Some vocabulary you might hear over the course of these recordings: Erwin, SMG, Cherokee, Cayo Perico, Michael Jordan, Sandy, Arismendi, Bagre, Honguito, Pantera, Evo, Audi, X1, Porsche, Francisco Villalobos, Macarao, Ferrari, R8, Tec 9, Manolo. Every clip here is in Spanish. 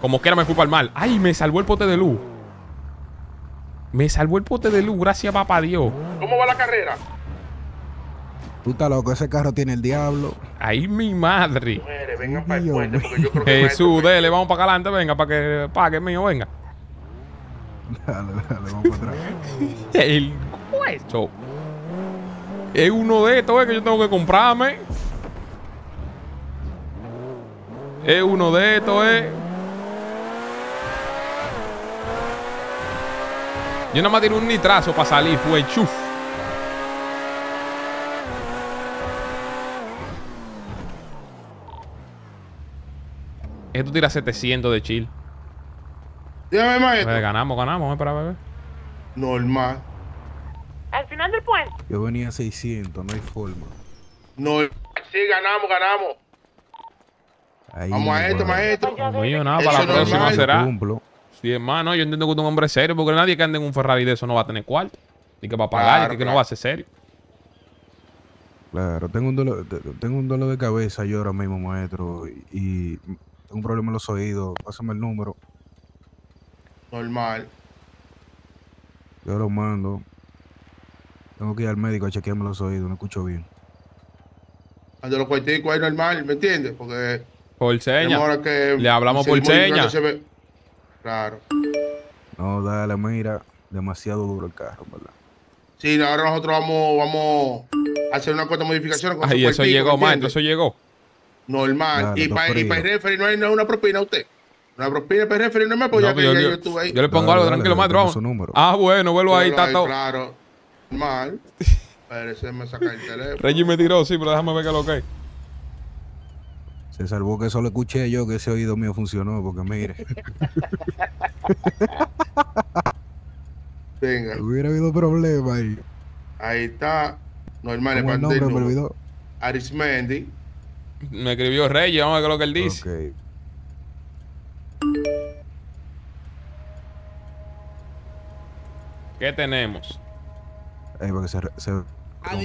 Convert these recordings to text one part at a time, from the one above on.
Como quiera me fui para el mal. ¡Ay! Me salvó el pote de luz. Me salvó el pote de luz. Gracias, papá Dios. ¿Cómo va la carrera? Puta loco, ese carro tiene el diablo. ¡Ay, mi madre! Muere, vengan para el puente porque yo creo que Jesús, dele, vamos para acá adelante, venga, para que pague mío, venga. Dale, dale, vamos para atrás. El cuecho. Es uno de estos, que yo tengo que comprarme. Es uno de estos, Yo nada más tiro un nitrazo para salir, fue chuf. Esto tira 700 de chill. Dígame, maestro. Ganamos, ganamos, para beber. Normal. Al final del puente. Yo venía a 600, no hay forma. No, sí, ganamos, ganamos. Ahí, vamos a esto, maestro. No yo nada, para la próxima será. Sí, hermano, yo entiendo que tú un hombre serio, porque nadie que ande en un Ferrari de eso no va a tener cuarto. Ni que va a pagar, claro, ni que no va a ser serio. Claro, tengo un dolor de cabeza yo ahora mismo, maestro, y tengo un problema en los oídos. Pásame el número. Normal. Yo lo mando. Tengo que ir al médico a chequearme los oídos, no escucho bien. Ando los cuarticos ahí normal, ¿me entiendes? Porque... por seña. Ahora que le hablamos por seña. Claro. No, dale, mira, demasiado duro el carro, ¿verdad? Sí, ahora nosotros vamos a hacer una cuota de modificaciones. Ahí eso llegó, maestro, eso llegó. Normal. Dale, y para el referee no hay una propina a usted. Una propina para el referee no me apoya, no, yo estuve ahí. Yo le pongo dale, algo, dale, tranquilo, dale, maestro. Vamos. Ah, bueno, vuelvo ahí, está todo. Claro, normal. Parece me saca el teléfono. Reggie me tiró, sí, pero déjame ver qué lo que es. Se salvó que solo escuché yo que ese oído mío funcionó, porque mire. Venga. Hubiera habido problema ahí. Ahí está. Normal, el nombre me olvidó. Arismendi. Me escribió Reyes, vamos a ver lo que él dice. Okay. ¿Qué tenemos? Ahí para que se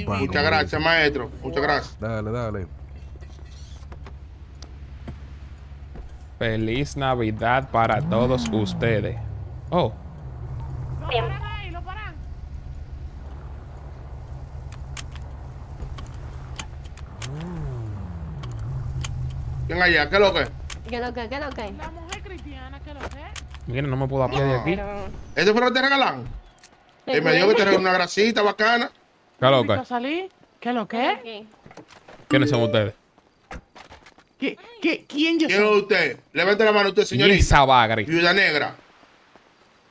muchas gracias, maestro. Muchas gracias. Dale, dale. Feliz Navidad para todos ustedes. Oh. Bien. ¿Quién allá? ¿Qué es lo que? ¿Qué es lo que? ¿Qué es lo que? La mujer cristiana, ¿qué es lo que? Miren, no me puedo apiar de aquí. ¿Este fue lo que te regalan? Él me dijo que te regaló una grasita bacana. ¿Qué es lo que? ¿Qué es lo que? ¿Quiénes son ustedes? ¿Quién yo soy? ¿Quién es usted? Levante la mano usted, señorita. Esa Bagre. Viuda negra.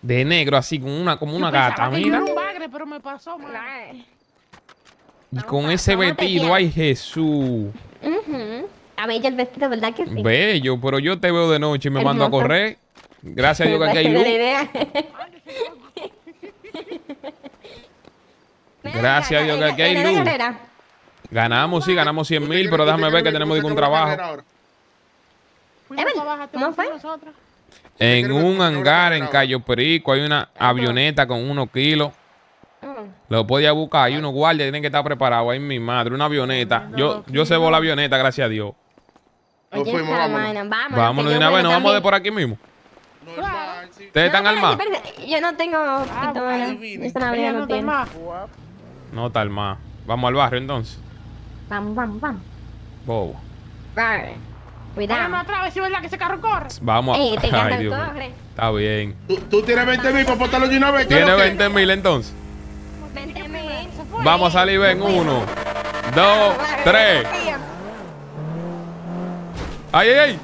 De negro, así, como una gata, mira. Yo era un bagre, pero me pasó mal. Y con ese vestido, ay, Jesús. A ver, el vestido, ¿verdad que sí? Bello, pero yo te veo de noche y me mando a correr. Gracias a Dios que aquí hay luz. Gracias a Dios que aquí hay luz. Ganamos, sí, ganamos 100.000, pero déjame ver que tenemos un trabajo. ¿Cómo fue? En un hangar en Cayo Perico hay una avioneta con 1 kilo. Lo podía buscar, hay unos guardias, tienen que estar preparados. Ay, mi madre, una avioneta. Yo cebo la avioneta, gracias a Dios. Vámonos de una vez, nos vamos de por aquí mismo. ¿Ustedes están armados? Yo no tengo pistola. No está armada. Vamos al barrio entonces. Vamos. Bobo. Vale. Cuidado. Vamos atrás, a ver si es verdad que ese carro corre. Vamos a... te encanta el corre. Está bien. ¿Tú tienes 20.000 para botarlo de una vez? ¿Tienes 20.000 entonces? 20.000. Vamos a salir, ven. 1, 2, 3. ¡Ay!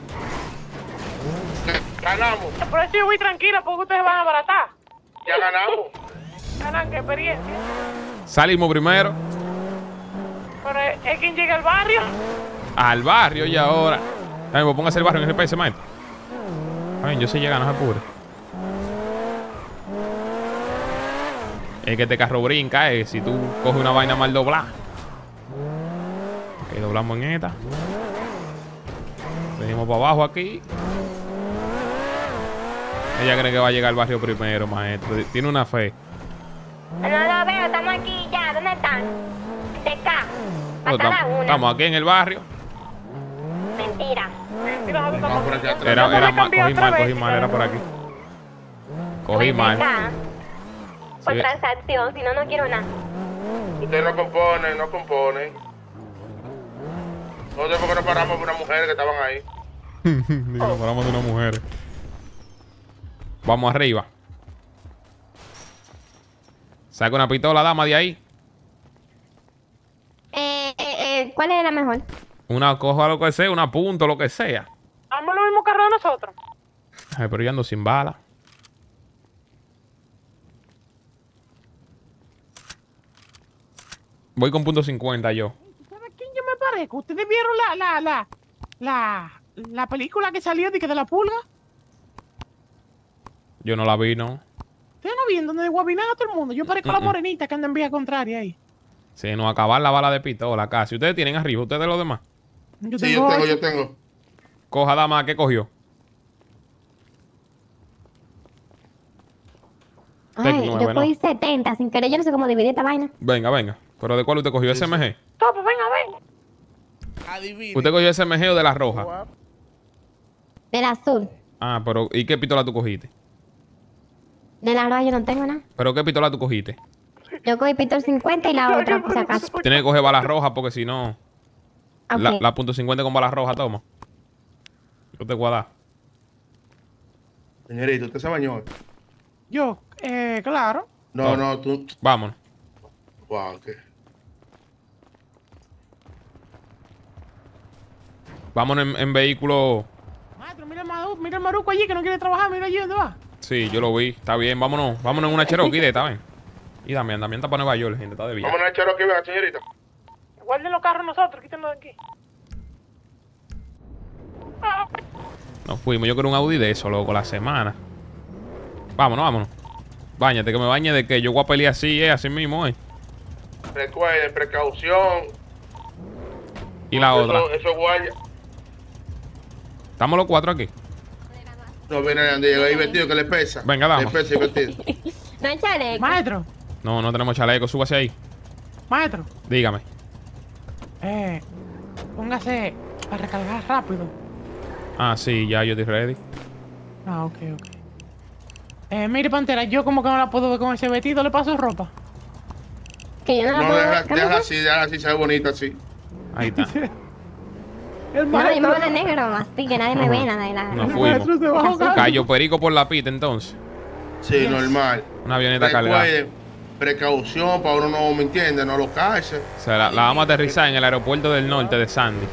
Ganamos. Por eso yo voy tranquila, porque ustedes van a abaratar. Ya ganamos. Ganan, qué experiencia. Salimos primero. Pero es quien llega al barrio. Al barrio y ahora. También póngase el barrio en GPS, maestro. Yo sé llegar, no se apure. Es que este carro brinca, si tú coges una vaina mal doblada. Ok, doblamos en esta. Venimos para abajo aquí. Ella cree que va a llegar al barrio primero, maestro. Tiene una fe. No lo veo, estamos aquí ya. ¿Dónde están? Estamos aquí en el barrio. Mentira. No, por aquí atrás. Era mal, cogí mal, era por aquí. Cogí mal. Por transacción, si no, no quiero nada. Usted no compone, No sé por qué nos paramos de una mujer que estaban ahí. Nos paramos de una mujer. Vamos arriba. Saca una pistola, dama, de ahí. ¿Cuál es la mejor? Una coja, lo que sea, una punta, lo que sea. Vamos lo mismo carro de nosotros. Ay, pero yo ando sin bala. Voy con punto 50 yo. ¿Sabes quién yo me parezco? ¿Ustedes vieron la película que salió de la pulga? Yo no la vi, no. Ustedes no vieron donde guabinan a todo el mundo. Yo parezco a la morenita que anda en vía contraria ahí. Se nos acabar la bala de pistola casi. ¿Ustedes tienen arriba? ¿Ustedes los demás? Yo tengo, sí, yo tengo. Coja, dama, ¿qué cogió? Ay, yo cogí 70 sin querer. Yo no sé cómo dividir esta vaina. Venga, venga. ¿Pero de cuál usted cogió? Sí, ¿SMG? Topo, venga. Adivine. ¿Usted cogió SMG o de la roja? De la azul. Ah, pero ¿y qué pistola tú cogiste? De la roja yo no tengo nada. ¿Pero qué pistola tú cogiste? Yo cogí pistola 50 y la otra, por si acaso. Tiene que coger balas rojas porque si no... Okay. La punto 50 con balas rojas, toma. Yo te voy a dar. Señorito, ¿usted se bañó? Yo, claro. No, no, tú... Vámonos. Wow, qué... Okay. Vámonos en vehículo... Maestro, mira el maruco allí que no quiere trabajar, mira allí dónde va. Sí, yo lo vi, está bien, vámonos. Vámonos en una Cherokee de esta, ven. Y también está para Nueva York, gente, está de viaje. Vámonos en Cherokee, venga, señorita. Guarden los carros nosotros, quítenlos de aquí. Nos fuimos, yo quiero un Audi de eso, loco, la semana. Vámonos, vámonos. Báñate, que me bañe de que yo voy a pelear así, así mismo, Recuerden, precaución. Y la otra. Eso guaya. ¿Estamos los cuatro aquí? No, viene Andy, llega ahí vestido que le pesa. Venga, vamos. Le pesa y vestido. No hay chaleco. Maestro. No, no tenemos chaleco, súbase ahí. Maestro. Dígame. Póngase para recargar rápido. Ah, sí, ya yo estoy ready. Ah, ok, ok. Mire, Pantera, yo como que no la puedo ver con ese vestido, le paso ropa. Que yo no la puedo ver. Déjala así, se ve bonita así. Ahí está. El maestro. No, yo me voy de negro, así que nadie me ve, nada. Nos fuimos. Cayo Perico por la pita, entonces. Sí, normal. Una avioneta cargada. Precaución para uno no me entiende, no lo calce. O sea, la vamos a aterrizar en el aeropuerto del norte de Sandy.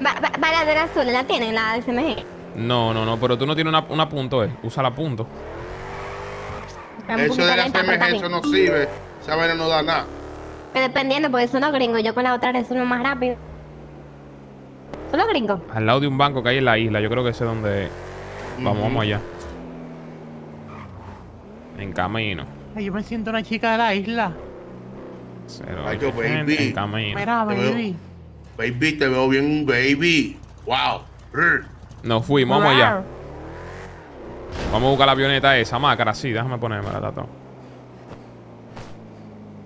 Bala de la azul, ¿la tienen? ¿La SMG? No, no, no, pero tú no tienes una punto, Usa la punto. Eso de la SMG, eso no sirve. Esa vaina no da nada. Pero dependiendo, porque son los gringos. Yo con la otra resuelvo más rápido. Son los gringos. Al lado de un banco que hay en la isla. Yo creo que ese es donde... Vamos allá. En camino. Ay, yo me siento una chica de la isla. Ay, yo, baby. En camino. Mira, baby. Baby, te veo bien, baby. Wow. Nos fuimos, vamos allá. Vamos a buscar la avioneta esa, Macara. Sí, déjame ponerme la tata.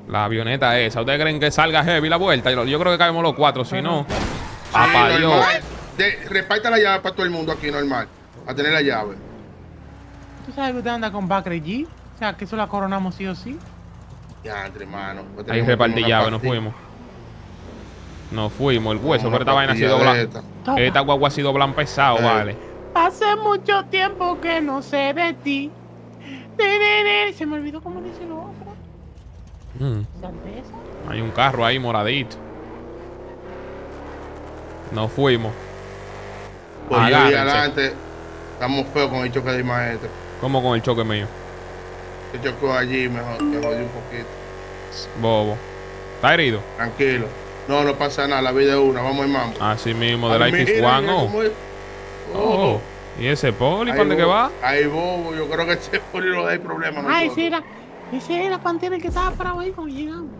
La avioneta esa. ¿Ustedes creen que salga heavy la vuelta? Yo creo que caemos los cuatro, si no... Papá Dios. Reparta la llave para todo el mundo aquí, normal. A tener la llave. ¿Tú sabes que usted anda con Bagre G? O sea, que eso la coronamos sí o sí. Ya, entre hermano. Ahí repartí llave, nos fuimos. Nos fuimos, el hueso. Pero esta vaina ha sido blanca. Esta guagua ha sido blanca pesado, vale. Hace mucho tiempo que no sé de ti. Se me olvidó cómo dice lo otro. Hay un carro ahí moradito. Nos fuimos. Pues agárrense. Yo y adelante. Estamos feos con el choque de maestro. ¿Cómo con el choque mío? Yo chocó allí, mejor me jodí un poquito. Bobo. ¿Está herido? Tranquilo. No, no pasa nada. La vida es una. Vamos, hermano. Así mismo, del X1. ¿Y ese poli? ¿Para dónde que va? Ay, bobo. Yo creo que ese poli no da problema. Ay, ese era Pantera que estaba parado ahí cuando llegamos.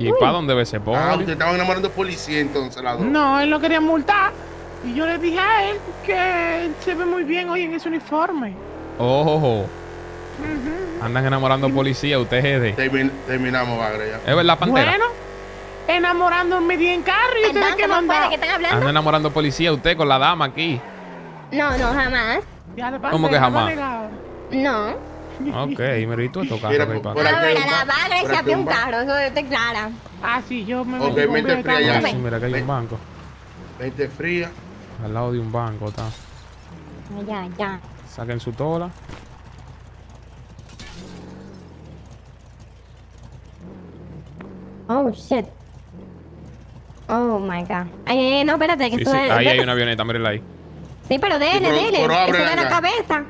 ¿Y para dónde ve ese poli? Ah, usted estaba enamorando policía entonces, la dos. No, él lo quería multar. Y yo le dije a él que él se ve muy bien hoy en ese uniforme. Ojo. Andan enamorando policía, ustedes. Terminamos, Bagre, ya. ¿Es verdad, Pantera? Bueno, enamorándome bien carro y ustedes que mandan. Ando enamorando policía usted con la dama aquí. No, no, jamás. ¿Cómo que jamás? No. Ok, me lo hizo tocar. Mira, por aquí la Bagre se abrió un carro, eso está clara. Ah, sí, yo me voy a ir. Mente fría. Mira, que hay un banco. Mente fría. Al lado de un banco está. Ya, ya. Saquen su tola. Oh, shit. Oh, my God. No, espérate. Que sí, sí. Es, ahí hay una avioneta, mírala ahí. Sí, pero dele, dele. Eso la cabeza.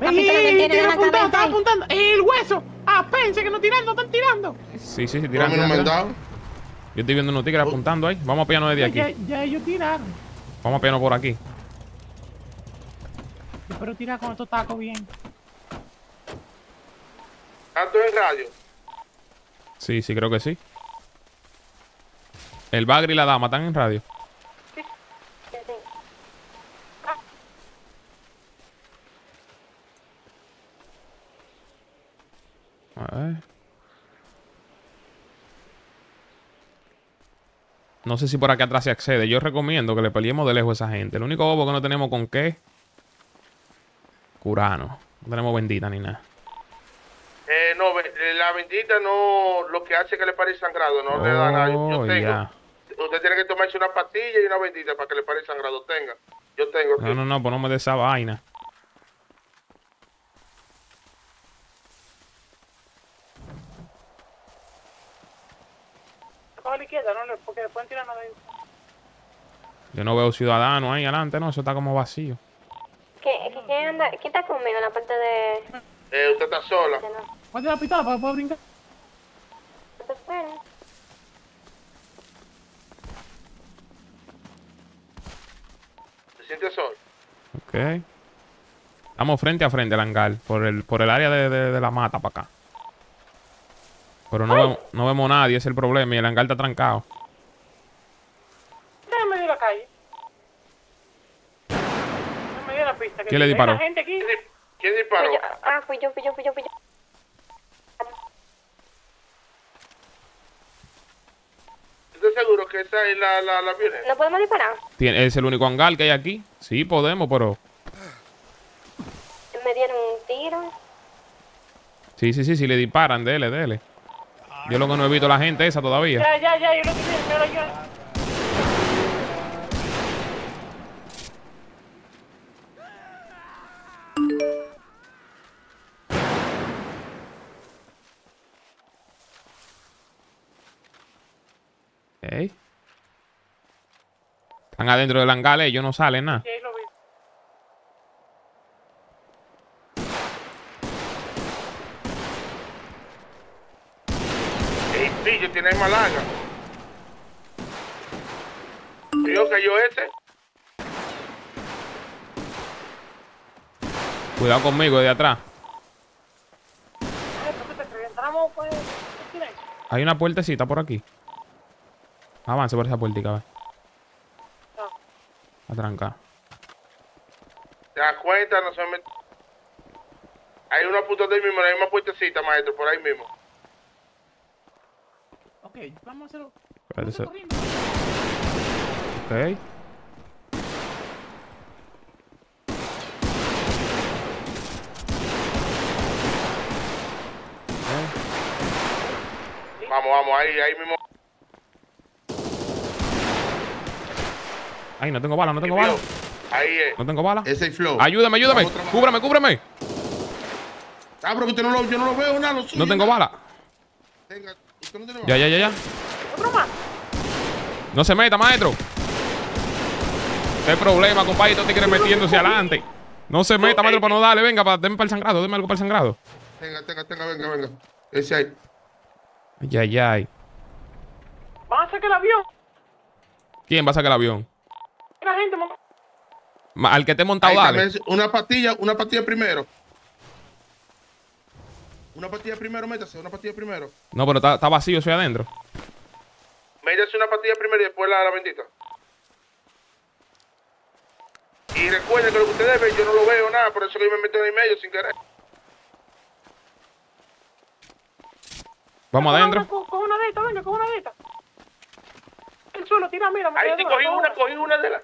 Papi, está apuntando. El hueso. Ah, pensé que no tiran, no están tirando. Sí, sí, sí, tirando. Yo estoy viendo unos tigres apuntando ahí. Vamos a pillarnos desde aquí. Ya ellos tiraron. Vamos a pillarnos por aquí. Yo espero tirar con estos tacos bien. ¿Tanto en radio? Sí, sí, creo que sí. El Bagre y la dama están en radio. A ver. No sé si por acá atrás se accede. Yo recomiendo que le peleemos de lejos a esa gente. El único bobo que no tenemos con qué curano. No tenemos bendita ni nada. No, la bendita no, lo que hace que le pare sangrado, no le da nada. Yo tengo. Yeah. Usted tiene que tomarse una pastilla y una bendita para que le pare sangrado. Tenga. Yo tengo. No, no, no, ponme de esa vaina. A la izquierda, no, porque le pueden tirar nada ahí. Yo no veo ciudadano ahí adelante, no, eso está como vacío. ¿Quién anda? ¿Quién está conmigo en la parte de...? Usted está sola. ¿Cuánto la pistola para poder brincar? ¿Te sientes sol? Ok. Estamos frente a frente al hangar, por el área de la mata para acá. Pero no vemos a nadie, ese es el problema, y el hangar está trancado. Déjame ir a la calle. Déjame ir a la pista. ¿Quién le disparó? Hay gente aquí. ¿Quién disparó? Fui yo. ¿Estás seguro que esa es la violencia? ¿No podemos disparar? ¿Es el único hangar que hay aquí? Sí, podemos, pero... Me dieron un tiro. Sí, le disparan, dele. Yo lo que no he visto a la gente esa todavía. Ya, yo lo que vi, yo. Okay. Están adentro del hangar, ellos no salen nada. Sí, lo vi. Yo tiene malaga. Yo cayó ese. Cuidado conmigo de atrás. Hay una puertecita por aquí. Avance por esa puertica, va. A trancar. ¿Te das cuenta? No se me... Hay una puta de ahí mismo, la misma puertecita, maestro, por ahí mismo. Ok, vamos a hacerlo. Ok. Vamos, ahí mismo. Ay, no tengo bala. Ahí es. No tengo bala. Ese es flow. Ayúdame. Cúbrame. Ah, pero usted yo no lo veo, nada. No tengo bala. Venga. Ya. Otro más. No se meta, maestro. No hay problema, compadre. Tú te quieres metiéndose adelante. No se meta, maestro, para no darle. Venga, denme para el sangrado. Denme algo para el sangrado. Venga. Ese ahí. Ay. ¿Van a sacar el avión? ¿Quién va a sacar el avión? La gente, al que te he montado, dale. Una pastilla primero. Una pastilla primero, métase, una pastilla primero. No, pero está vacío, soy adentro. Métase una pastilla primero y después la bendita. Y recuerden que lo que ustedes ven, yo no lo veo nada, por eso que yo me meto en el medio sin querer. Vamos adentro. Coge una de estas, venga, coge una de estas. El suelo, tira, mira. Ahí sí, cogí una de las...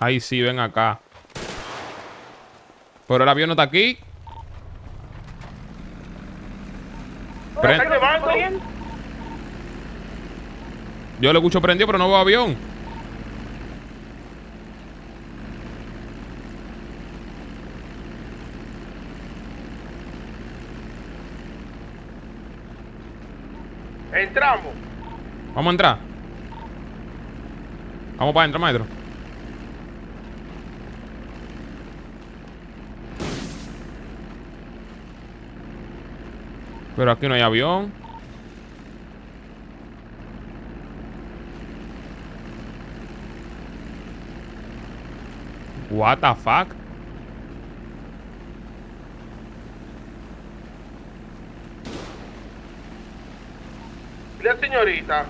Ahí sí, ven acá. Pero el avión no está aquí. Yo lo escucho prendido, pero no veo avión. Entramos. Vamos a entrar. Vamos para adentro, maestro. Pero aquí no hay avión. What the fuck. La señorita.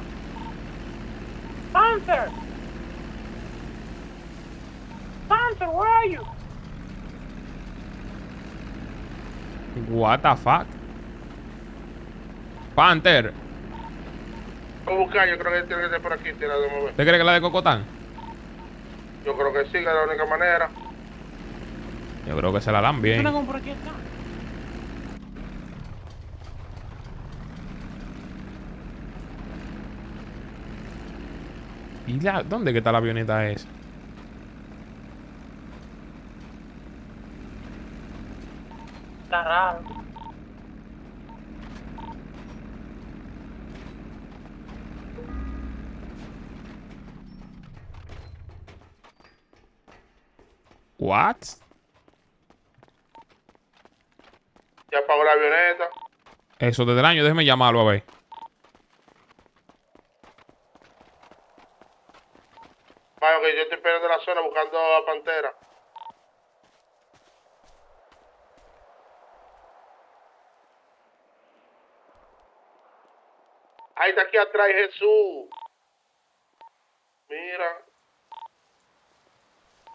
Panther. Panther, where are you? What the fuck. Panther. Voy a buscar, yo creo que tiene que ser por aquí, tirado de mover. ¿Te crees que la de Cocotán? Yo creo que sí, que es la única manera. Yo creo que se la dan bien. ¿Qué por aquí está? ¿Y la... dónde que está la avioneta esa? Está raro. What? Ya apagó la avioneta. Eso desde el año, déjeme llamarlo a ver. Vaya, que yo estoy esperando la zona buscando a Pantera. Ahí está, aquí atrás, Jesús. Mira.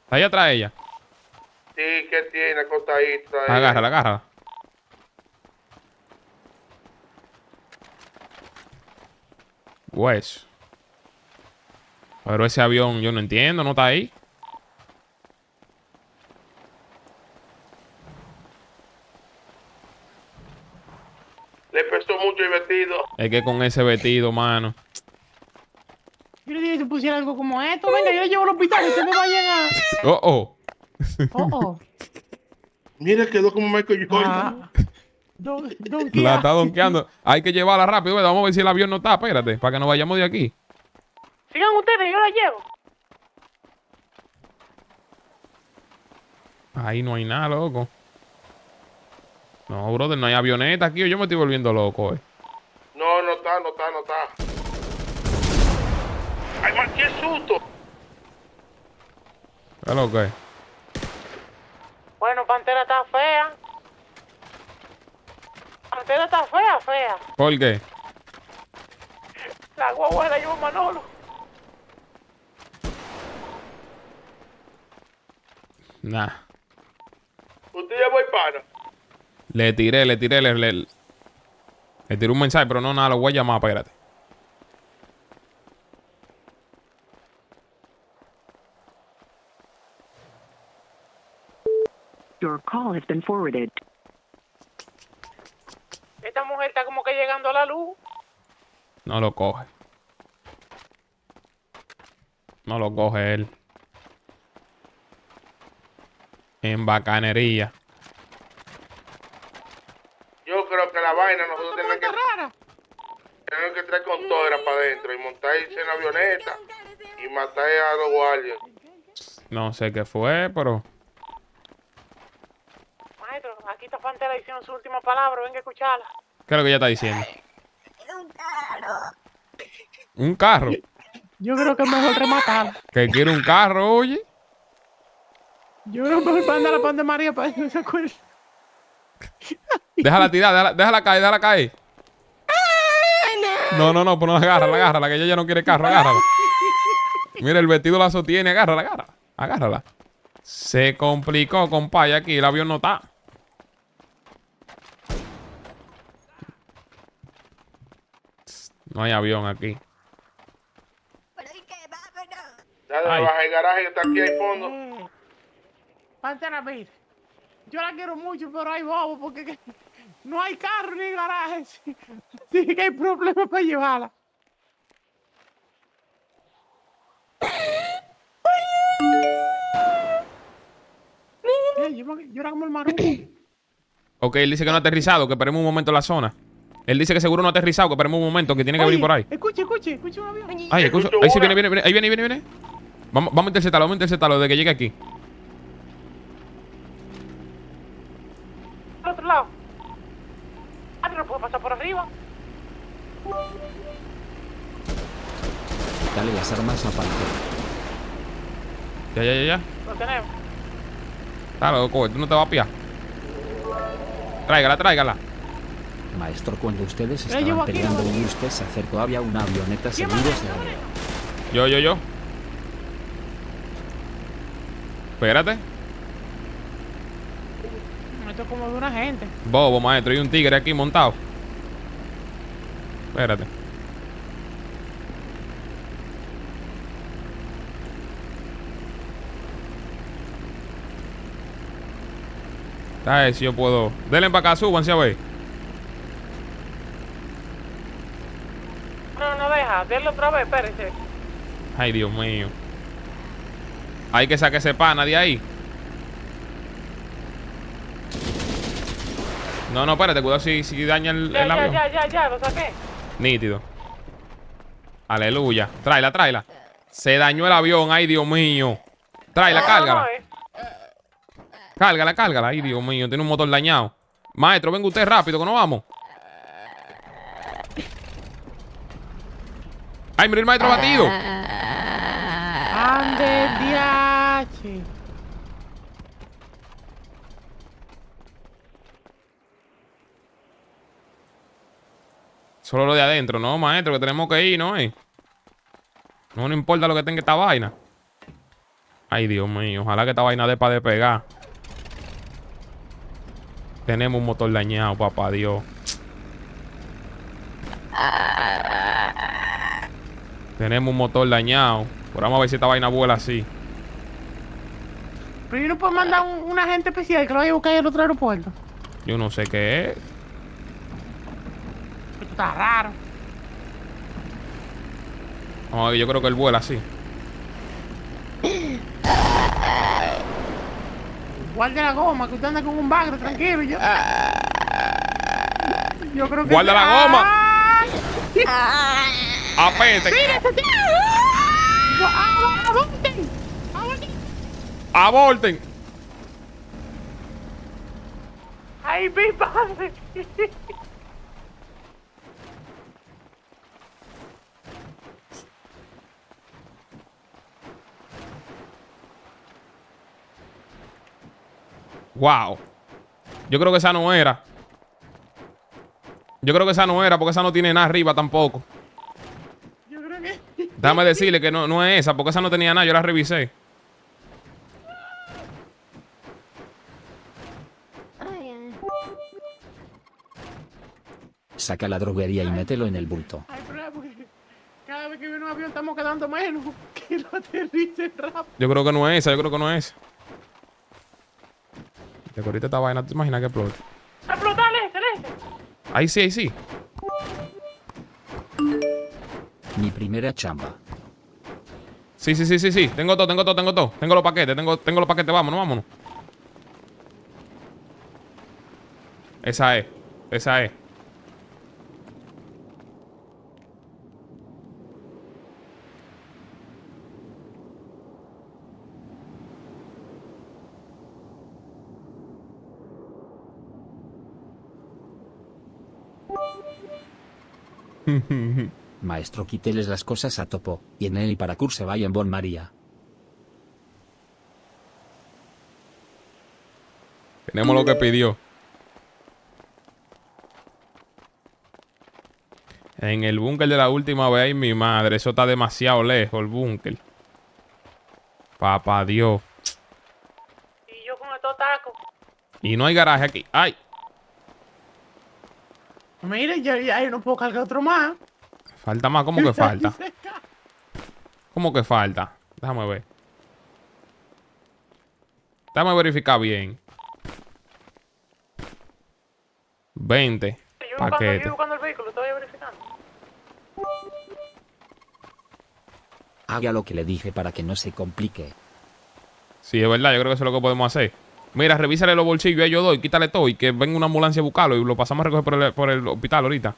Está ahí atrás ella. Sí, ¿qué tiene? Costadita. Agárrala, agárrala. Pues. Pero ese avión, yo no entiendo, ¿no está ahí? Le prestó mucho el vestido. Es que con ese vestido, mano. Yo le dije que se pusiera algo como esto. Venga, yo le llevo al hospital, que se me vayan a... Oh, oh. Oh, oh. Mira, quedó como Michael Jordan. La está donkeando. Hay que llevarla rápido, ¿verdad? Vamos a ver si el avión no está. Espérate, para que nos vayamos de aquí. Sigan ustedes, yo la llevo. Ahí no hay nada, loco. No, brother, no hay avioneta aquí. Yo me estoy volviendo loco, No, no está, no está, no está. ¡Ay, man, qué susto! ¿Qué es lo que es? Bueno, Pantera está fea. Pantera está fea, fea. ¿Por qué? La guagua la llevó Manolo. Nah. ¿Usted ya voy para? Le tiré un mensaje, pero no nada, lo voy a llamar, espérate. Your call has been forwarded. Esta mujer está como que llegando a la luz. No lo coge. No lo coge él. En bacanería. Yo creo que la vaina nosotros tenemos que traer con todo era para adentro y montarse en la avioneta y matar a los guardias. No sé qué fue, pero... Aquí está Pantera diciendo su última palabra, venga a escucharla. ¿Qué es lo que ella está diciendo? Un carro. ¿Un carro? Yo creo que es mejor rematarla. ¿Que quiere un carro, oye? Yo creo que es mejor mandar a Pan de María para que no se acuerde. Déjala tirar, déjala caer, déjala caer. No, no, no, pues no la agarra, agárrala, que ella ya no quiere carro, agárrala. Mira, el vestido la sostiene, agárrala, agárrala. Agárrala. Se complicó, compa, y aquí el avión no está. No hay avión aquí. Dale, baja el garaje que está aquí al fondo. Pantera, mira. Yo la quiero mucho, pero hay bobo porque no hay carro ni garaje. Así que hay problemas para llevarla. Yo era como el maruco. Ok, él dice que no ha aterrizado, que paremos un momento la zona. Él dice que seguro no ha aterrizado, que paremos un momento, que tiene que abrir por ahí. Escuche un avión. Ay, escucho. Ahí sí viene. Ahí viene. Vamos a interceptarlo, desde que llegue aquí. Al otro lado. Ah, pero puedo pasar por arriba. Dale las armas a Pantera. Ya. Lo tenemos. Claro, loco, tú no te vas a pillar. Tráigala. Maestro, cuando ustedes estaban peleando y usted se acercó, había una avioneta seguida. Yo. Espérate. Esto es como de una gente. Bobo, maestro, hay un tigre aquí montado. Espérate. A ver si yo puedo. Denle para acá, súbanse a ver. No deja, denle otra vez, espérense. Ay, Dios mío. Hay que sacar ese pana de ahí. No, espérate, cuidado si daña el avión. Ya, lo saqué. Nítido. Aleluya. Tráela. Se dañó el avión, ay, Dios mío. Tráela, cárgala. Cárgala. Ay, Dios mío, tiene un motor dañado. Maestro, venga usted rápido, que nos vamos. Ay, mira el maestro batido. Ande, diache. Solo lo de adentro, ¿no, maestro? Que tenemos que ir, ¿no? No importa lo que tenga esta vaina. Ay, Dios mío, ojalá que esta vaina dé para despegar. Tenemos un motor dañado, papá Dios. Pero vamos a ver si esta vaina vuela así. Pero yo no puedo mandar un agente especial que lo vaya a buscar en el otro aeropuerto. Yo no sé qué es. Esto está raro. Vamos a ver, yo creo que él vuela así. Guarda la goma, que usted anda con un bagre, tranquilo. Yo creo que... ¡Guarda la goma! ¡Apete! ¡Aborten! ¡Aborten! ¡Ay, mi padre! Wow. Yo creo que esa no era. Porque esa no tiene nada arriba tampoco. Yo creo que... Déjame decirle que no es esa, porque esa no tenía nada. Yo la revisé. Saca la droguería y mételo en el bulto. Ay, pero porque cada vez que viene un avión estamos quedando menos. Que lo aterricen rápido. Yo creo que no es esa. Que ahorita esta vaina, ¿te imaginas que explota? ¡Explotale, excelente! Ahí sí. Mi primera chamba. Sí. Tengo todo. Tengo los paquetes, tengo los paquetes. Vámonos. Esa es. Maestro, quíteles las cosas a topo y en el parkour se vaya en Bon María. Tenemos lo que pidió. En el búnker de la última vez, ay, mi madre, eso está demasiado lejos el búnker. Papá Dios. Y yo con estos tacos. Y no hay garaje aquí. Ay. Mire, yo no puedo cargar otro más. Falta más, ¿cómo que falta? ¿Cómo que falta? Déjame ver. Déjame verificar bien. 20 paquetes. Estoy buscando el vehículo, estoy verificando. Haga lo que le dije para que no se complique. Sí, es verdad, yo creo que eso es lo que podemos hacer. Mira, revísale los bolsillos a ellos dos, quítale todo y que venga una ambulancia a buscarlo y lo pasamos a recoger por el hospital ahorita.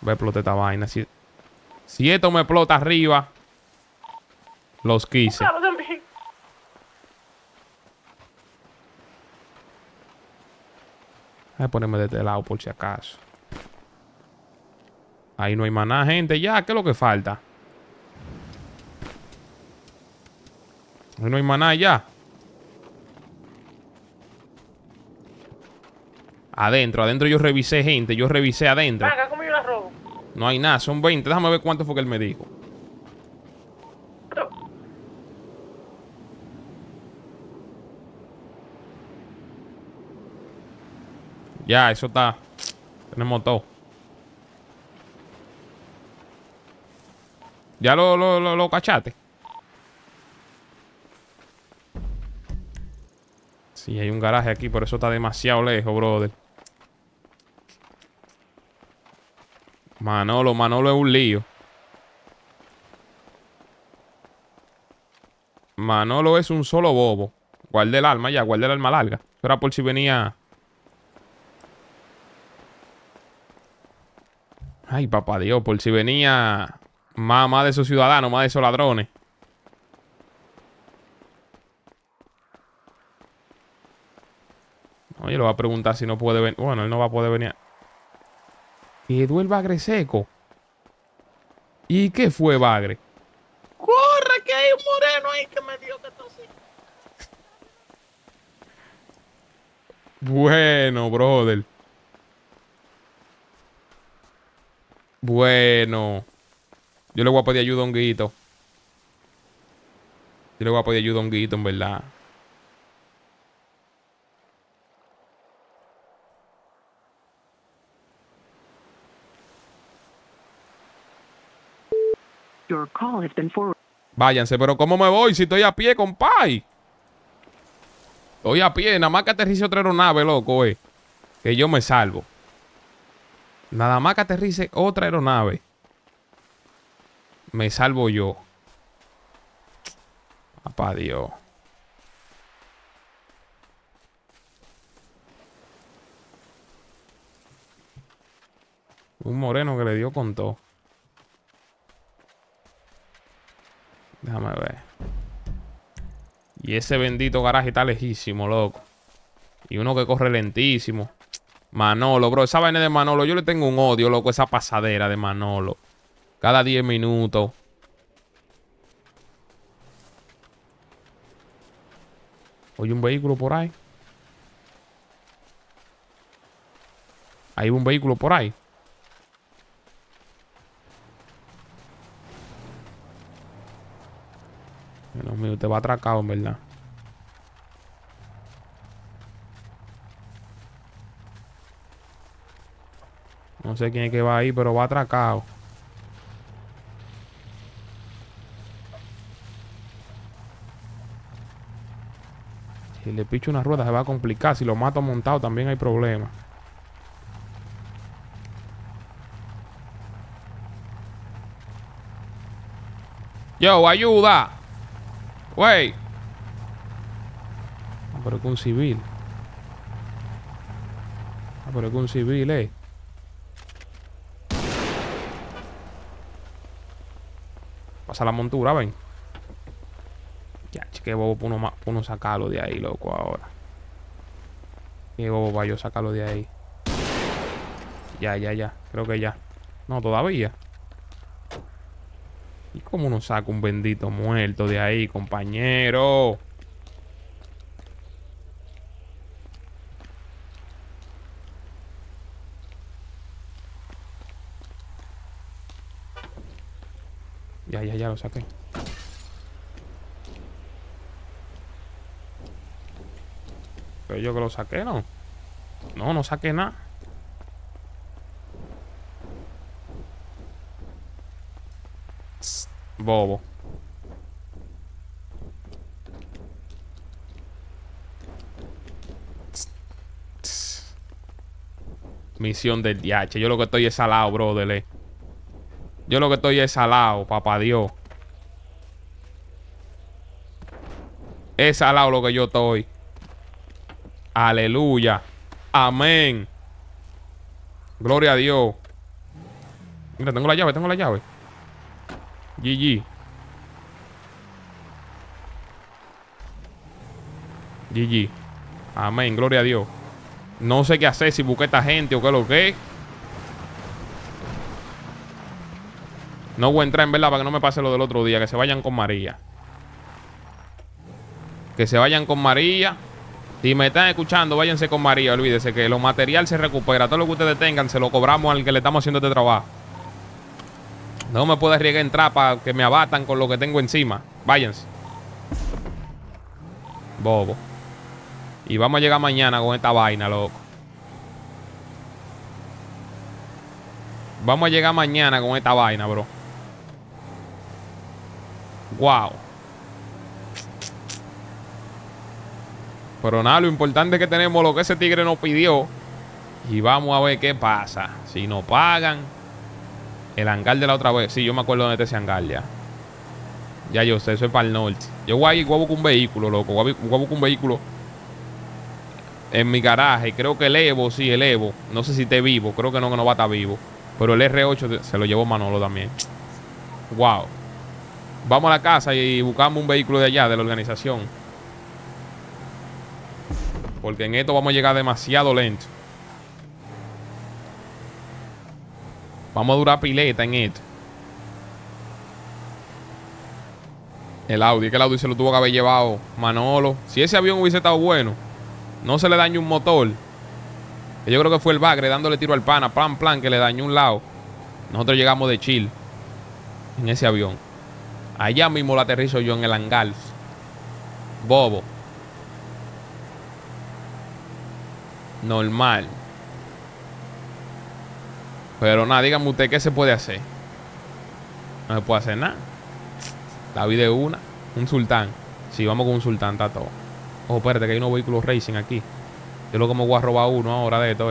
Voy a explotar esta vaina. Si esto me explota arriba, los quise. Voy a ponerme de este lado por si acaso. Ahí no hay más nada, gente. Ya, ¿qué es lo que falta? Ahí no hay más nada ya. Adentro, adentro yo revisé, gente. Yo revisé adentro. Acá, ¿cómo yo la robo? No hay nada, son 20. Déjame ver cuánto fue que él me dijo. Ya, eso está. Tenemos todo. Ya lo cachaste. Sí, hay un garaje aquí, por eso está demasiado lejos, brother. Manolo es un lío. Manolo es un solo bobo. Guardé el arma ya, guardé el arma larga. Eso era por si venía. Ay, papá Dios, por si venía más de esos ciudadanos, más de esos ladrones. Oye, lo va a preguntar si no puede venir. Bueno, él no va a poder venir. Quedó el bagre seco. ¿Y qué fue, bagre? ¡Corre, que hay un moreno ahí que me dio que tosí! Bueno, brother. Bueno. Yo le voy a pedir ayuda a Honguito. Yo le voy a pedir ayuda a Honguito, en verdad. Your call has been forwarded. Váyanse, pero ¿cómo me voy si estoy a pie, compay? Estoy a pie, nada más que aterrice otra aeronave, loco, que yo me salvo. Nada más que aterrice otra aeronave, me salvo yo. Papá Dios. Un moreno que le dio con todo. Déjame ver. Y ese bendito garaje está lejísimo, loco. Y uno que corre lentísimo. Manolo, bro. Esa vaina de Manolo. Yo le tengo un odio, loco. Esa pasadera de Manolo. Cada 10 minutos. Oye, un vehículo por ahí. Hay un vehículo por ahí. Dios mío, te va atracado, en verdad. No sé quién es que va ahí, pero va atracado. Si le picho una rueda se va a complicar. Si lo mato montado también hay problema. Yo, ayuda. Wey, pero que un civil. Pero que un civil, Pasa la montura, ven. Ya, qué bobo para uno sacarlo de ahí, loco, ahora. Qué bobo para yo sacarlo de ahí. Ya. Creo que ya. No, todavía. ¿Y cómo nos saca un bendito muerto de ahí, compañero? Ya, lo saqué. Pero yo que lo saqué, ¿no? No saqué nada. bobo. Misión del DH. Yo lo que estoy es salado, brother. Yo lo que estoy es salado, papá Dios. Es salado lo que yo estoy. Aleluya. Amén. Gloria a Dios. Mira, tengo la llave, tengo la llave. GG. GG. Amén, gloria a Dios. No sé qué hacer, si busqué esta gente o qué lo que. No voy a entrar en verdad para que no me pase lo del otro día. Que se vayan con María. Que se vayan con María. Si me están escuchando, váyanse con María. Olvídese que lo material se recupera. Todo lo que ustedes tengan, se lo cobramos al que le estamos haciendo este trabajo. No me puedo arriesgar a entrar para que me abatan con lo que tengo encima. Váyanse. Bobo. Y vamos a llegar mañana con esta vaina, loco. Vamos a llegar mañana con esta vaina, bro. Wow. Pero nada, lo importante es que tenemos lo que ese tigre nos pidió. Y vamos a ver qué pasa. Si nos pagan. El hangar de la otra vez. Sí, yo me acuerdo dónde está ese hangar ya. Ya yo sé, eso es para el norte. Yo voy a buscar un vehículo, loco. Voy a buscar un vehículo. En mi garaje, creo que el Evo, sí, el Evo. No sé si esté vivo, creo que no va a estar vivo. Pero el R8 se lo llevó Manolo también. Wow. Vamos a la casa y buscamos un vehículo de allá, de la organización. Porque en esto vamos a llegar demasiado lento. Vamos a durar pileta en esto. El Audi, que el Audi se lo tuvo que haber llevado Manolo. Si ese avión hubiese estado bueno, no se le dañó un motor. Yo creo que fue el Bagre dándole tiro al pana. Plan, que le dañó un lado. Nosotros llegamos de Chile en ese avión. Allá mismo lo aterrizo yo en el hangar. Bobo. Normal. Pero nada, dígame usted qué se puede hacer. No se puede hacer nada. La vida es una. Un sultán. Si sí, vamos con un sultán, está todo. Ojo, espérate, que hay unos vehículos racing aquí. Yo lo que me voy a robar uno ahora de esto,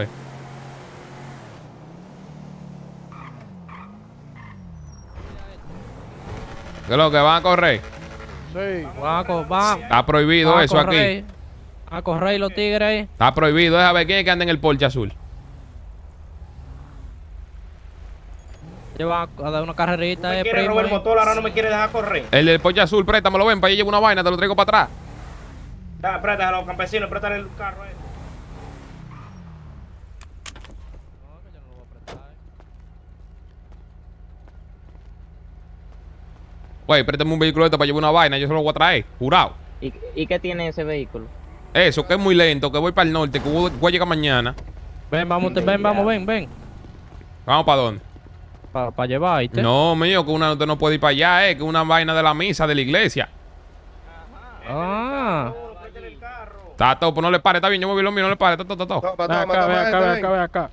¿Qué es lo que van a correr? Sí, van. Está prohibido van eso a correr, aquí. A correr los tigres. Está prohibido. Déjame ver quién es que anda en el Porsche azul. Yo voy a dar una carrerita. Me quiere robar el motor, ahora no me quiere dejar correr. El del Porsche azul, préstamelo, ven, para allá llevo una vaina, te lo traigo para atrás. Da, préstale a los campesinos, préstale el carro a él. No, que yo no lo voy a prestar. Güey, préstame un vehículo esto para llevar una vaina, yo se lo voy a traer, jurado. ¿Y qué tiene ese vehículo? Eso, que es muy lento, que voy para el norte, que voy a llegar mañana. Ven, vamos, ven. ¿Vamos para dónde? Para llevarte. No, mío, que una no puede ir para allá, que una vaina de la misa, de la iglesia. Ah. Está todo, pues no le pare, está bien, yo me vi lo mío, no le pare, está todo. Acá.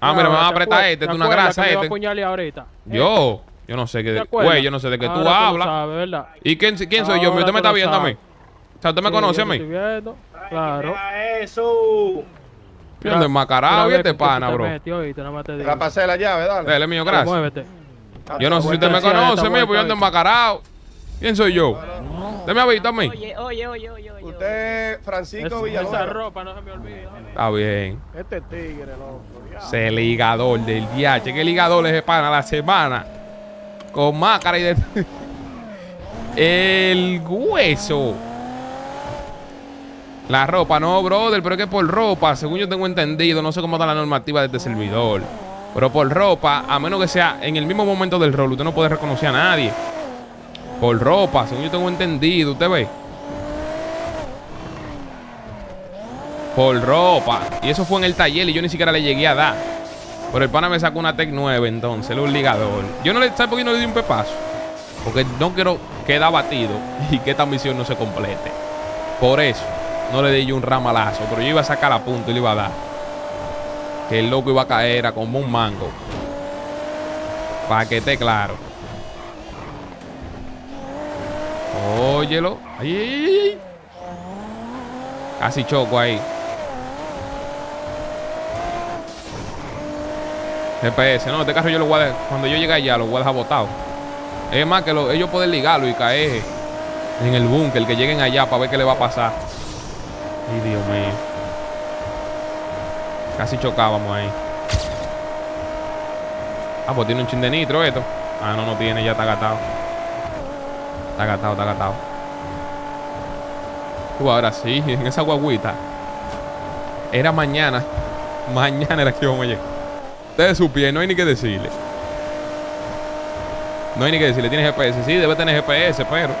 Ah, mira, me van a apretar este, es una grasa este. Yo no sé qué, güey, yo no sé de qué tú hablas. ¿Y quién soy yo? Usted me está viendo a mí. O sea, usted me conoce a mí. Claro. Eso. Pierde Macarao y este pana, bro. La pasé la llave, dale. Dale, mío, gracias. Muévete. Yo no sé si usted me conoce, mío, pues yo ando en Macarao. ¿Quién soy yo? ¿Usted me ha visto a mí? Oye. Usted, Francisco Villalobos. Esa ropa no se me olvida. Está bien. Este tigre, loco. Ese ligador del DH. ¿Qué ligador es ese pana? La semana. Con máscara y de... El hueso. La ropa, no, brother. Pero es que por ropa, según yo tengo entendido, no sé cómo está la normativa de este servidor. Pero por ropa, a menos que sea en el mismo momento del rol, usted no puede reconocer a nadie. Por ropa, según yo tengo entendido, usted ve. Por ropa. Y eso fue en el taller y yo ni siquiera le llegué a dar. Pero el pana me sacó una Tec 9, entonces, el ligador. Yo no le, ¿sabe por qué no le di un pepazo? Porque no quiero quedar batido y que esta misión no se complete. Por eso, no le di yo un ramalazo. Pero yo iba a sacar la punta y le iba a dar. Que el loco iba a caer, era como un mango. Para que esté claro. Óyelo. Ay, ay, ay. Casi choco ahí. GPS, no, este carro yo lo voy a dejar, cuando yo llegue allá lo voy a dejar botado. Es más que ellos pueden ligarlo y caer en el búnker, que lleguen allá para ver qué le va a pasar. Ay, Dios mío. Casi chocábamos ahí. Ah, pues tiene un chin de nitro esto. Ah, no, no tiene, ya está gatado. Está gatado, está gatado. Ahora sí, en esa guaguita. Era mañana. Mañana era que íbamos a llegar. Ustedes supieron, no hay ni que decirle. No hay ni que decirle. Tiene GPS, sí, debe tener GPS, pero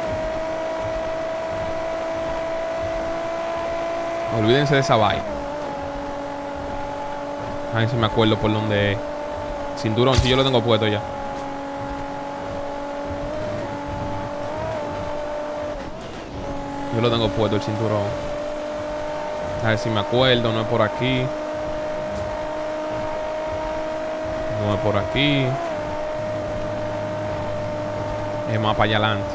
olvídense de esa vaina. A ver si me acuerdo por dónde es. Cinturón, si sí, yo lo tengo puesto ya. Yo lo tengo puesto el cinturón. A ver si me acuerdo, no es por aquí. Por aquí es más para allá adelante.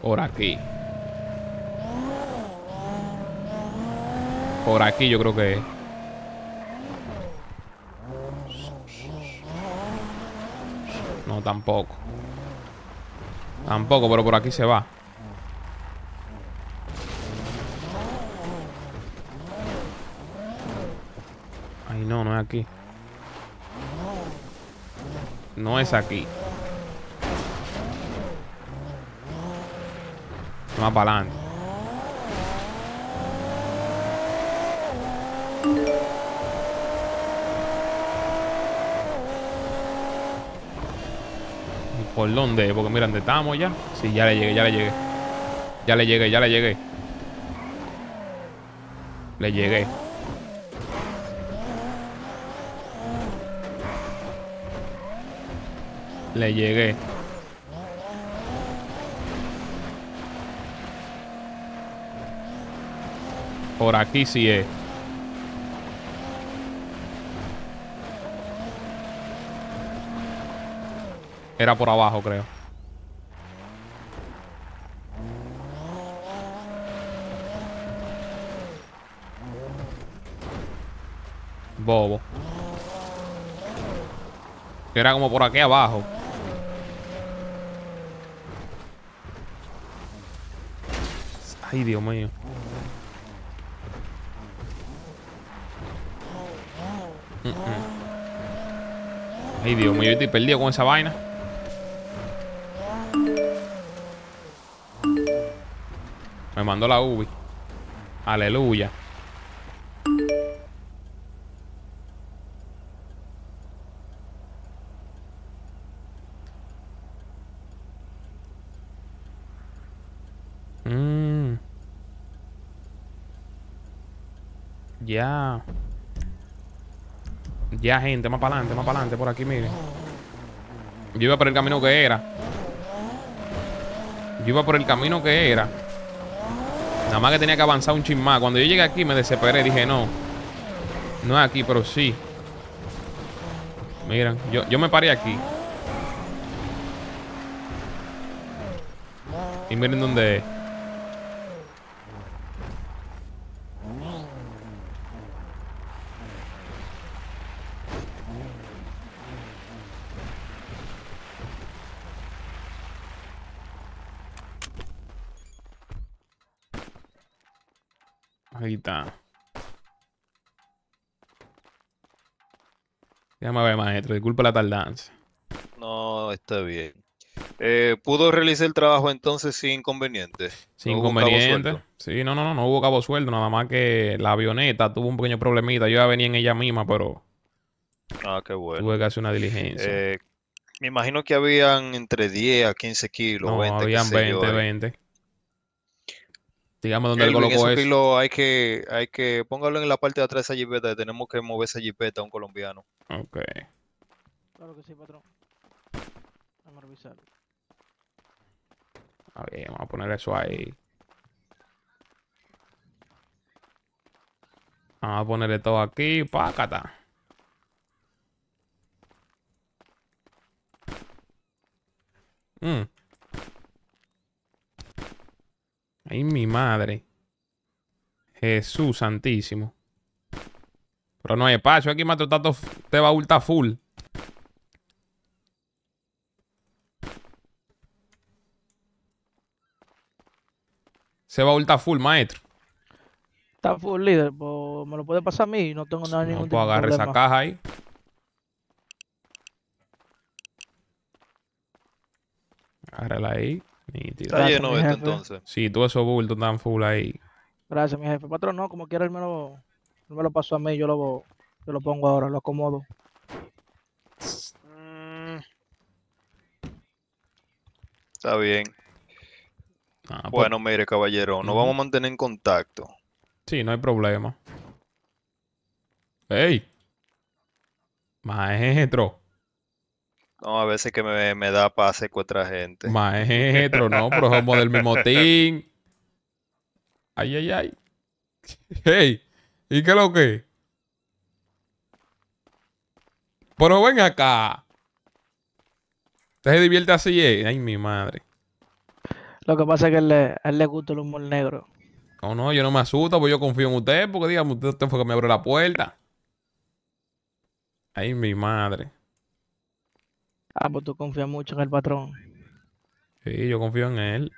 Por aquí, por aquí yo creo que es. No, tampoco. Tampoco, pero por aquí se va. Ay, no, no es aquí. No es aquí. Más para adelante. ¿Por dónde? Porque mira, ¿dónde estamos ya? Sí, ya le llegué, ya le llegué. Ya le llegué, ya le llegué. Le llegué. Le llegué. Por aquí sí es. Era por abajo, creo. Bobo. Era como por aquí abajo. Ay, Dios mío. Ay, Dios mío, yo estoy perdido con esa vaina. Me mandó la UBI. Aleluya. Ya. Ya, gente, más para adelante, más para adelante. Por aquí, miren. Yo iba por el camino que era. Yo iba por el camino que era. Nada más que tenía que avanzar un chin más. Cuando yo llegué aquí me desesperé. Dije, no. No es aquí, pero sí. Miren, yo me paré aquí. Y miren dónde es. Ahí está. Déjame ver, maestro. Disculpa la tardanza. No, está bien. ¿Pudo realizar el trabajo entonces sin inconveniente? Sin inconveniente. Sí, no hubo cabo sueldo. Nada más que la avioneta tuvo un pequeño problemita. Yo ya venía en ella misma, pero... Ah, qué bueno. Tuve que hacer una diligencia. Me imagino que habían entre 10 a 15 kilos. No, 20, habían 20. Digamos donde él colocó ese pilo, hay que póngalo en la parte de atrás de esa jipeta. Tenemos que mover esa jipeta a un colombiano. Ok. Claro que sí, patrón. Vamos a revisar. A ver, vamos a poner eso ahí. Vamos a ponerle todo aquí. Pácata. Ay, mi madre. Jesús santísimo. Pero no hay espacio. Aquí me ha tratado este baúl está full. Ese baúl está full, maestro. Está full, líder. Pues me lo puede pasar a mí. No tengo nada, ningún tipo de problema. Pues agarre esa caja ahí. Agárrala ahí. Está lleno esto, entonces. Sí, todo eso bulto tan full ahí. Gracias, mi jefe. Patrón, no, como quiera, él me lo pasó a mí. Yo lo pongo ahora, lo acomodo. Está bien. Ah, bueno, pues... mire, caballero, nos vamos a mantener en contacto. Sí, no hay problema. ¡Ey! Maestro. No, a veces que me da para secuestrar gente. Maestro, no, pero somos del mismo team. Ay, ay, ay. ¡Ey! ¿Y qué es lo que? Pero ven acá. ¿Usted se divierte así? Ay, mi madre. Lo que pasa es que a él le gusta el humor negro. No, no, yo no me asusto, pues yo confío en usted, porque digamos, usted fue que me abrió la puerta. Ay, mi madre. Ah, pues tú confías mucho en el patrón. Sí, yo confío en él.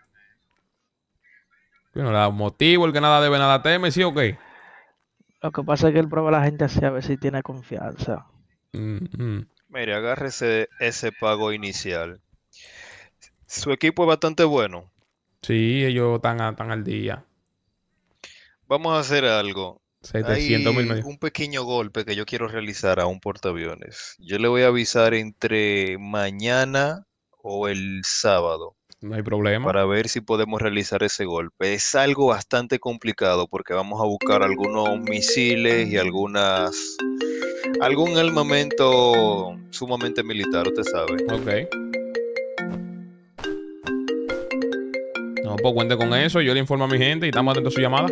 Yo no le da motivo, el que nada debe, nada teme, ¿sí o qué? Lo que pasa es que él prueba a la gente así a ver si tiene confianza. Mire, agárrese ese pago inicial. Su equipo es bastante bueno. Sí, ellos están al día. Vamos a hacer algo. 700 mil. Hay un pequeño golpe que yo quiero realizar a un portaaviones. Yo le voy a avisar entre mañana o el sábado. No hay problema. Para ver si podemos realizar ese golpe. Es algo bastante complicado porque vamos a buscar algunos misiles y algún armamento sumamente militar, usted sabe. Ok. No, pues cuente con eso, yo le informo a mi gente y estamos atentos a su llamada.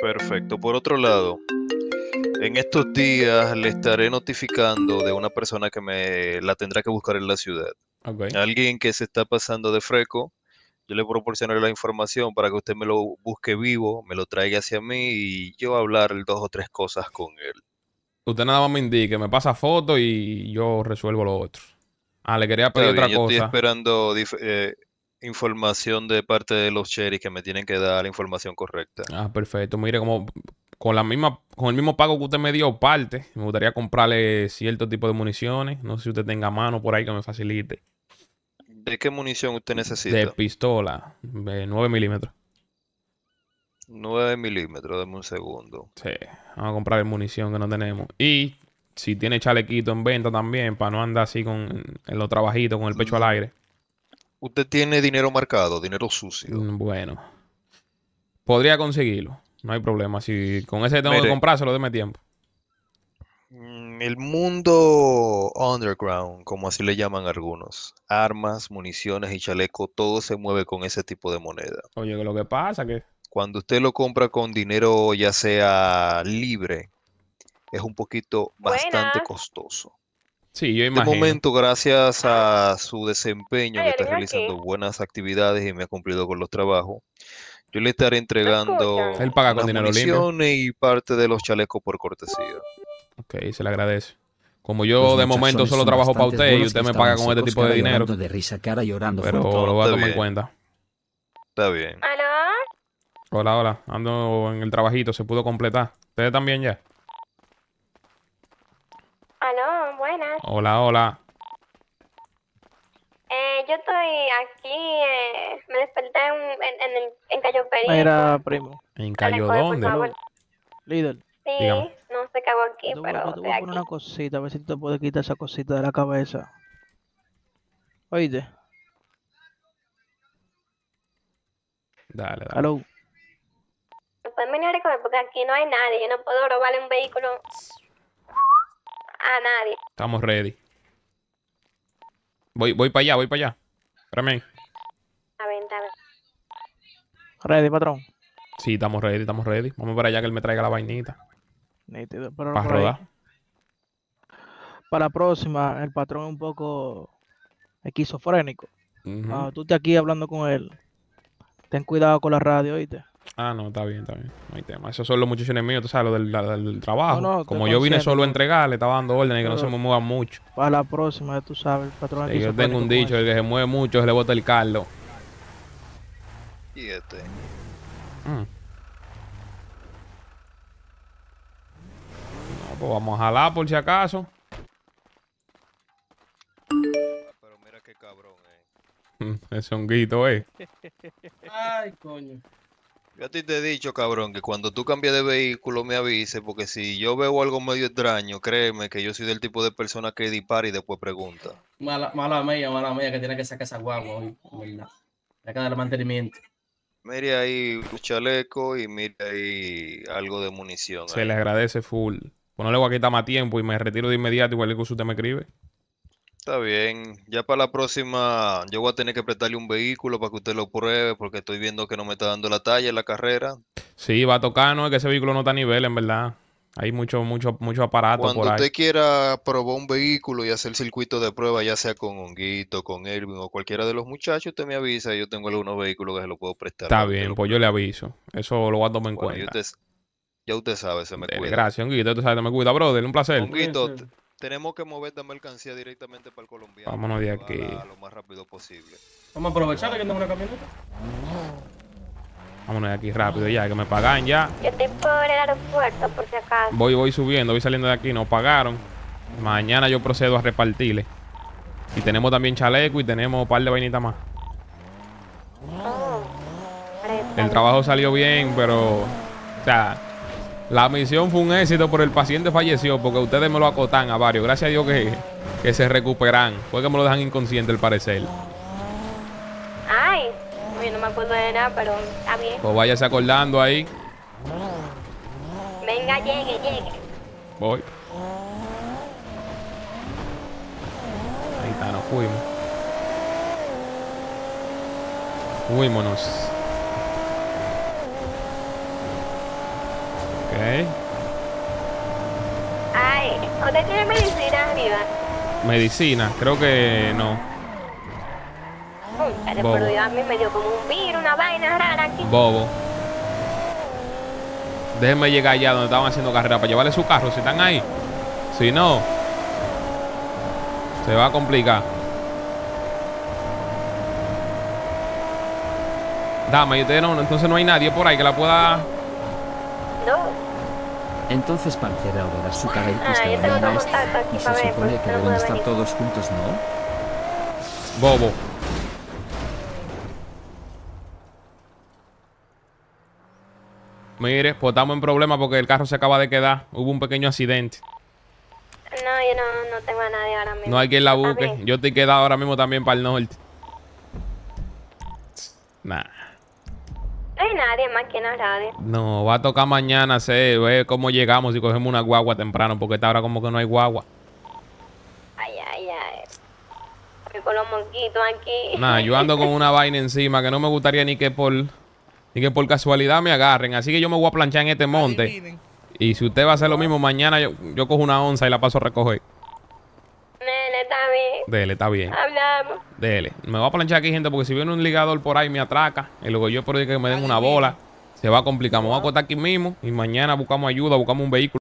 Perfecto. Por otro lado, en estos días le estaré notificando de una persona que me la tendrá que buscar en la ciudad. Okay. Alguien que se está pasando de freco, yo le proporcionaré la información para que usted me lo busque vivo, me lo traiga hacia mí y yo hablar dos o tres cosas con él. Usted nada más me indique, me pasa foto y yo resuelvo lo otro. Ah, le quería pedir otra cosa. Yo estoy esperando... información de parte de los sheriffs que me tienen que dar la información correcta. Ah, perfecto. Mire, como con el mismo pago que usted me dio parte, me gustaría comprarle cierto tipo de municiones. No sé si usted tenga mano por ahí que me facilite. ¿De qué munición usted necesita? De pistola, de 9 milímetros. 9 milímetros, dame un segundo. Sí, vamos a comprar munición que no tenemos. Y si tiene chalequito en venta también, para no andar así en los trabajitos con el pecho al aire. Usted tiene dinero marcado, dinero sucio. Bueno, podría conseguirlo. No hay problema. Si con ese tengo que comprárselo, déme tiempo. El mundo underground, como así le llaman algunos. Armas, municiones y chaleco, todo se mueve con ese tipo de moneda. Oye, lo que pasa que... cuando usted lo compra con dinero ya sea libre, es un poquito bastante costoso. Sí, yo imagino. De momento, gracias a su desempeño, que está realizando buenas actividades y me ha cumplido con los trabajos, yo le estaré entregando las municiones y parte de los chalecos por cortesía. Ok, se le agradece. Como yo de momento solo trabajo para usted y usted me paga con este tipo de dinero, pero lo voy a tomar en cuenta. Está bien. Hola, hola. Ando en el trabajito, se pudo completar. ¿Ustedes también ya? Aló, buenas. Hola, hola. Yo estoy aquí, me desperté en Cayo Perico. Mira, primo. ¿En Cayo dónde? Líder. Sí, dígame. No sé qué hago aquí, pero te voy a poner una cosita, a ver si te puedes quitar esa cosita de la cabeza. Oíste. Dale, dale. Aló. ¿Me pueden venir a recoger? Porque aquí no hay nadie, yo no puedo robarle un vehículo... a nadie. Estamos ready. Voy para allá, voy para allá. Espérame. A ver, a ver. Ready, patrón. Sí, estamos ready, estamos ready. Vamos para allá que él me traiga la vainita. Nítido, pero para rodar. Para la próxima, el patrón es un poco esquizofrénico. Cuando tú estés aquí hablando con él, ten cuidado con la radio, ¿oíste? Ah, no, está bien, está bien. No hay tema. Esos son los muchachos míos, tú sabes, los del trabajo. No, no, como yo vine solo a entregar, le estaba dando órdenes que no se me muevan mucho. Para la próxima, tú sabes, el patrón aquí. Sí, yo tengo un dicho, el que se mueve mucho se le bota el caldo. Y este. No, pues vamos a jalar por si acaso. Pero mira qué cabrón, Ese honguito, Ay, coño. Yo a ti te he dicho, cabrón, que cuando tú cambies de vehículo me avises, porque si yo veo algo medio extraño, créeme que yo soy del tipo de persona que dispara y después pregunta. Mala mía, que tiene que sacar esa guagua hoy, ¿verdad? Hay que darle mantenimiento. Mire ahí un chaleco y mire ahí algo de munición. Se le agradece full. Bueno, le voy a quitar más tiempo y me retiro de inmediato, igual que usted me escribe. Está bien, ya para la próxima yo voy a tener que prestarle un vehículo para que usted lo pruebe porque estoy viendo que no me está dando la talla en la carrera. Sí, va a tocar, no es que ese vehículo no está a nivel, en verdad. Hay mucho aparato por ahí. Cuando usted quiera probar un vehículo y hacer circuito de prueba, ya sea con Honguito, con Erwin o cualquiera de los muchachos, usted me avisa y yo tengo algunos vehículos que se los puedo prestar. Está bien, pues yo le aviso. Eso lo voy a tomar en cuenta. Ya usted sabe, se me cuida. Gracias, Honguito, usted sabe, se me cuida, brother, un placer. Honguito, tenemos que mover la mercancía directamente para el colombiano. Vámonos de aquí. Lo más rápido posible. Vamos a aprovechar que tenemos una camioneta. Vámonos de aquí rápido ya, que me pagan ya. Yo estoy por el aeropuerto, por si acaso. Voy subiendo, voy saliendo de aquí. Nos pagaron. Mañana yo procedo a repartirle. Y tenemos también chaleco y tenemos un par de vainitas más. El trabajo salió bien, pero... O sea... La misión fue un éxito, pero el paciente falleció porque ustedes me lo acotan a varios. Gracias a Dios que se recuperan. Fue que me lo dejan inconsciente, al parecer. Ay, yo no me acuerdo de nada, pero está bien. Pues váyase acordando ahí. Venga, llegue. Voy. Ahí está, nos fuimos. Fuímonos. Okay. Ay, ¿usted tiene medicina arriba? Medicina, creo que no. Pero a mí me dio como un virus, una vaina rara aquí. Bobo. Déjenme llegar allá donde estaban haciendo carrera para llevarle su carro, si están ahí. Si no, se va a complicar. Dame, ustedes no, entonces no hay nadie por ahí que la pueda... No. Entonces Pantera verá su cara y te lo damos y se supone que deben estar todos juntos, ¿no? Bobo. Mire, pues estamos en problema porque el carro se acaba de quedar. Hubo un pequeño accidente. No, yo no tengo a nadie ahora mismo. No hay quien la busque. Yo estoy quedado ahora mismo también para el norte. Nah. No hay nadie más que nadie. No, va a tocar mañana, sé, ve cómo llegamos y cogemos una guagua temprano, porque está ahora como que no hay guagua. Ay. Porque con los mosquitos aquí. Nah, yo ando con una vaina encima que no me gustaría ni que por casualidad me agarren. Así que yo me voy a planchar en este monte. Adivinen. Y si usted va a hacer lo mismo, mañana yo cojo una onza y la paso a recoger. Nene, está bien. Dele, está bien. Hablamos. Dele. Me voy a planchar aquí, gente, porque si viene un ligador por ahí me atraca. Y luego yo espero que me den una bola. Se va a complicar. Me voy a acostar aquí mismo. Y mañana buscamos ayuda, buscamos un vehículo.